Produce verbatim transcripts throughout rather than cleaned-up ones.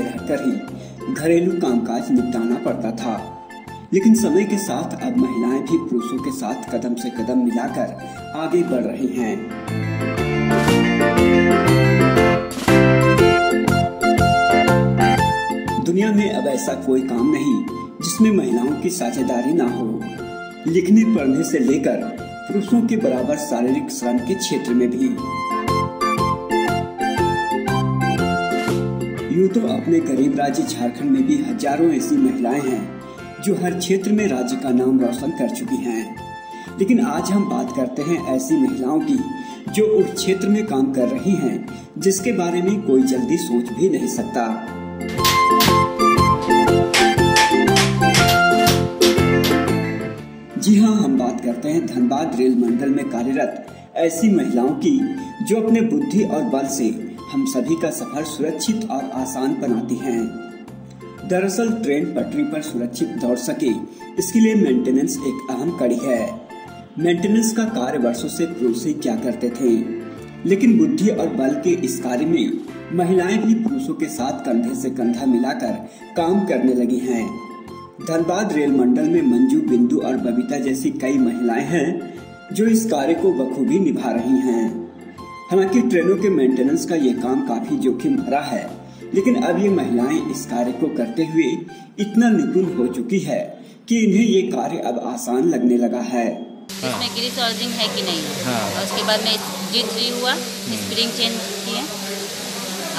में रहकर ही घरेलू कामकाज निपटाना पड़ता था, लेकिन समय के साथ अब महिलाएं भी पुरुषों के साथ कदम से कदम मिलाकर आगे बढ़ रही हैं। दुनिया में अब ऐसा कोई काम नहीं जिसमें महिलाओं की साझेदारी ना हो। लिखने पढ़ने से लेकर पुरुषों के बराबर शारीरिक श्रम के क्षेत्र में भी। यूँ तो अपने गरीब राज्य झारखंड में भी हजारों ऐसी महिलाएं हैं जो हर क्षेत्र में राज्य का नाम रोशन कर चुकी हैं। लेकिन आज हम बात करते हैं ऐसी महिलाओं की जो उस क्षेत्र में काम कर रही हैं, जिसके बारे में कोई जल्दी सोच भी नहीं सकता। जी हाँ, हम बात करते हैं धनबाद रेल मंडल में कार्यरत ऐसी महिलाओं की जो अपने बुद्धि और बल से हम सभी का सफर सुरक्षित और आसान बनाती हैं। दरअसल ट्रेन पटरी पर सुरक्षित दौड़ सके इसके लिए मेंटेनेंस एक अहम कड़ी है। मेंटेनेंस का कार्य वर्षों से पुरुष ही क्या करते थे, लेकिन बुद्धि और बल के इस कार्य में महिलाएं भी पुरुषों के साथ कंधे से कंधा मिलाकर काम करने लगी हैं। धनबाद रेल मंडल में मंजू बिंदु और बबीता जैसी कई महिलाएं हैं जो इस कार्य को बखूबी निभा रही हैं। हालांकि ट्रेनों के मेंटेनेंस का ये काम काफी जोखिम भरा है, लेकिन अब ये महिलाएं इस कार्य को करते हुए इतना निपुण हो चुकी है कि इन्हें ये कार्य अब आसान लगने लगा है। इसमें ग्रीस ऑयलिंग है कि नहीं, हाँ। और उसके बाद में जी थ्री हुआ, स्प्रिंग चेंज किए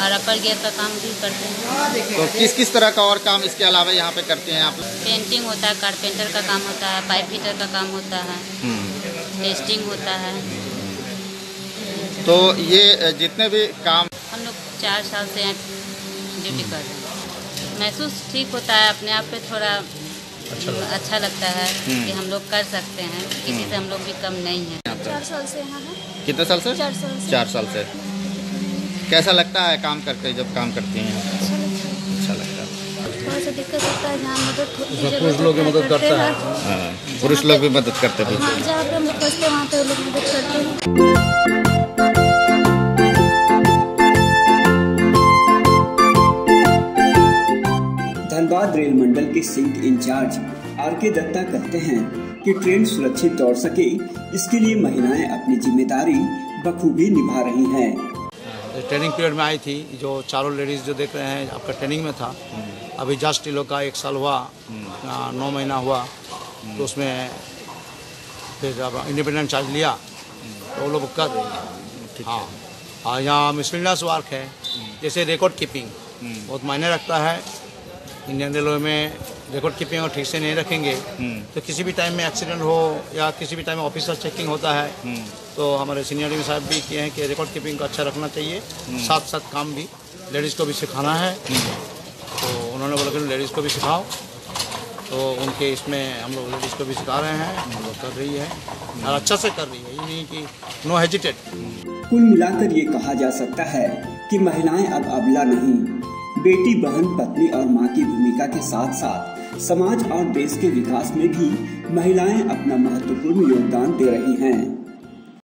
और अपर गियर का काम भी करते हैं। तो किस किस तरह का और काम इसके अलावा यहाँ पे करते हैं आप? पेंटिंग होता है, कारपेंटर का काम होता है, पाइप फिटर का काम होता है, टेस्टिंग होता है। तो ये जितने भी काम हम लोग चार साल से ड्यूटी कर रहे हैं, महसूस ठीक होता है, अपने आप पे थोड़ा अच्छा, अच्छा लगता है कि हम लोग कर सकते हैं, किसी से हम लोग भी कम नहीं है। चार साल से यहाँ है। कितने साल से? चार साल से। चार साल से कैसा लगता है काम करके? जब काम करती हैं अच्छा लगता है। थोड़ा सा दिक्कत होता है जहाँ मदद पुरुष लोग भी मदद करते हैं, पुरुष लोग भी मदद करते हैं, जहाँ पे मदद करते हैं वहाँ पे लोग मदद करते हैं। धनबाद रेल मंडल के सिंक इंचार्ज आरके दत्ता कहते हैं कि ट्रेन सुरक्षित दौड़ सके इसके लिए महिलाएं अपनी जिम्मेदारी बखूबी निभा रही हैं। ट्रेनिंग पीरियड में आई थी जो चारों लेडीज जो देख रहे हैं आपका ट्रेनिंग में था, अभी जस्ट लोग का एक साल हुआ, नौ महीना हुआ, तो उसमें फिर जब इंडिपेंडेंट चार्ज लिया तो वो लोग कर रही है। हाँ हाँ, यहाँ मिसलिनियस वर्क है जैसे रिकॉर्ड कीपिंग बहुत मायने रखता है। इंडियन रेलवे में रिकॉर्ड कीपिंग और ठीक से नहीं रखेंगे तो किसी भी टाइम में एक्सीडेंट हो या किसी भी टाइम में ऑफिसर चेकिंग होता है, तो हमारे सीनियर डी साहब भी किए हैं कि रिकॉर्ड कीपिंग को अच्छा रखना चाहिए, साथ साथ काम भी लेडीज़ को भी सिखाना है। तो उन्होंने बोला कि लेडीज़ को भी सिखाओ, तो उनके इसमें हम लोग लेडीज़ को भी सिखा रहे हैं, हम लोग कर रही है और अच्छा से कर रही है, ये नहीं कि नो हेजिटेट। कुल मिलाकर ये कहा जा सकता है कि महिलाएँ अब अबला नहीं, बेटी, बहन, पत्नी और माँ की भूमिका के साथ साथ समाज और देश के विकास में भी महिलाएं अपना महत्वपूर्ण योगदान दे रही हैं।